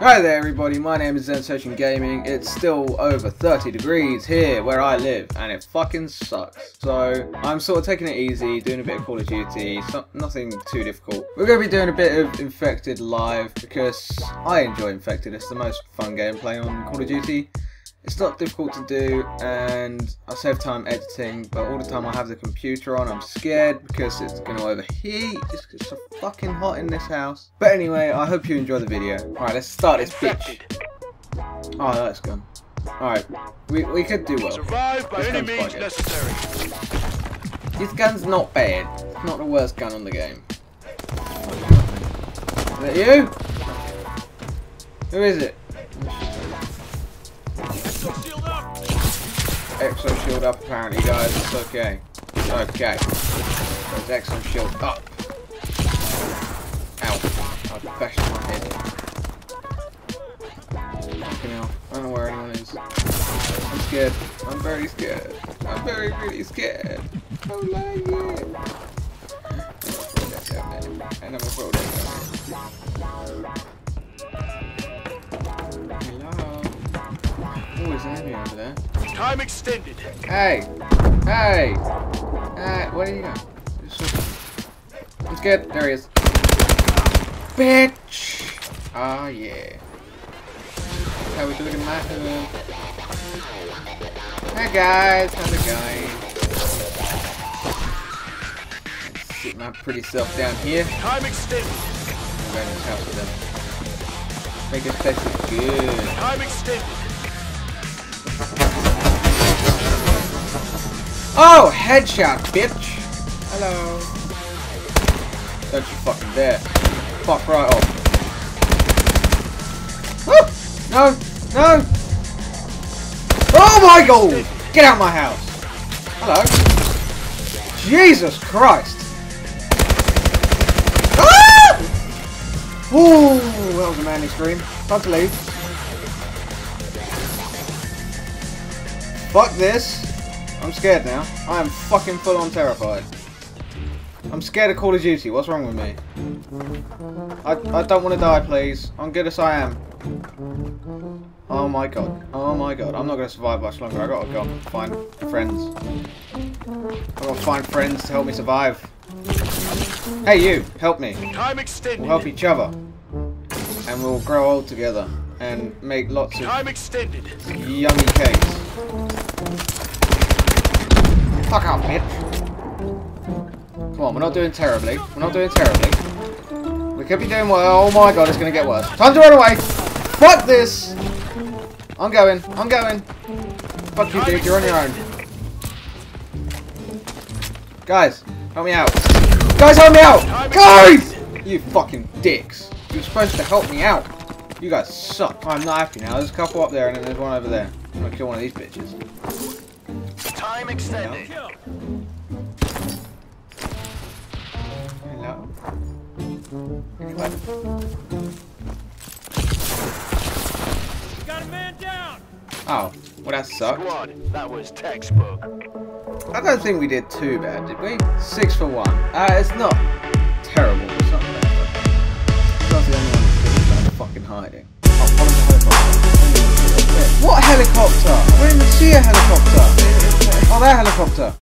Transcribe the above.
Hi there everybody, my name is XenSation Gaming. It's still over 30 degrees here where I live and it fucking sucks. So I'm sort of taking it easy, doing a bit of Call of Duty, nothing too difficult. We're going to be doing a bit of Infected live because I enjoy Infected. It's the most fun game playing on Call of Duty. It's not difficult to do and I save time editing, but all the time I have the computer on I'm scared because it's going to overheat. It's so fucking hot in this house. But anyway, I hope you enjoy the video. Alright, let's start this bitch. Oh, that's gone. Alright, we could do well. Survive by any means necessary. This gun's not bad. It's not the worst gun on the game. Is that you? Who is it? Exo shield up apparently, guys. It's okay. It's okay. There's Exo shield up. Ow. I bashed my head. Fucking hell. I don't know where anyone is. I'm scared. I'm very scared. I'm very, really scared. How are you? And I'm a pro down there. Hello. Oh, is there anyone over there? Time extended. Hey! Hey! Where did he go? It's good. There he is. Bitch! Ah, oh, yeah. How we doing, Matt? Hey, guys. How's it going? Sitting my pretty self down here. Time extended. I'm going to the house with them. Make us taste good. Time extended. Oh, headshot, bitch! Hello. Don't you fucking dare. Fuck right off. Woo! No! No! Oh my god! Get out of my house! Hello. Jesus Christ! Ah! Ooh, that was a manly scream. Time to leave. Fuck this. I'm scared now. I am fucking full on terrified. I'm scared of Call of Duty. What's wrong with me? I don't want to die, please. On goodness I am. Oh my god. Oh my god. I'm not going to survive much longer. I gotta go find friends. I gotta find friends to help me survive. Hey you, help me. Time extended. We'll help each other. And we'll grow old together. And make lots of time extended. Yummy cakes. Fuck out, bitch. Come on, we're not doing terribly. We're not doing terribly. We could be doing well. Oh my god, it's gonna get worse. Time to run away! Fuck this! I'm going. I'm going. Fuck you, dude. You're on your own. Guys, help me out. Guys, help me out! Guys! You fucking dicks. You're supposed to help me out. You guys suck. I'm not happy now. There's a couple up there and then there's one over there. I'm gonna kill one of these bitches. Time extended. Hello. Hello. Got a man down. Oh, well that sucked. Squad, that was textbook. I don't think we did too bad, did we? 6 for 1. It's not terrible. It's not bad. It's not the only one that's about fucking hiding. Oh, one of the helicopters. What helicopter? I don't even see a helicopter. Oh, that helicopter!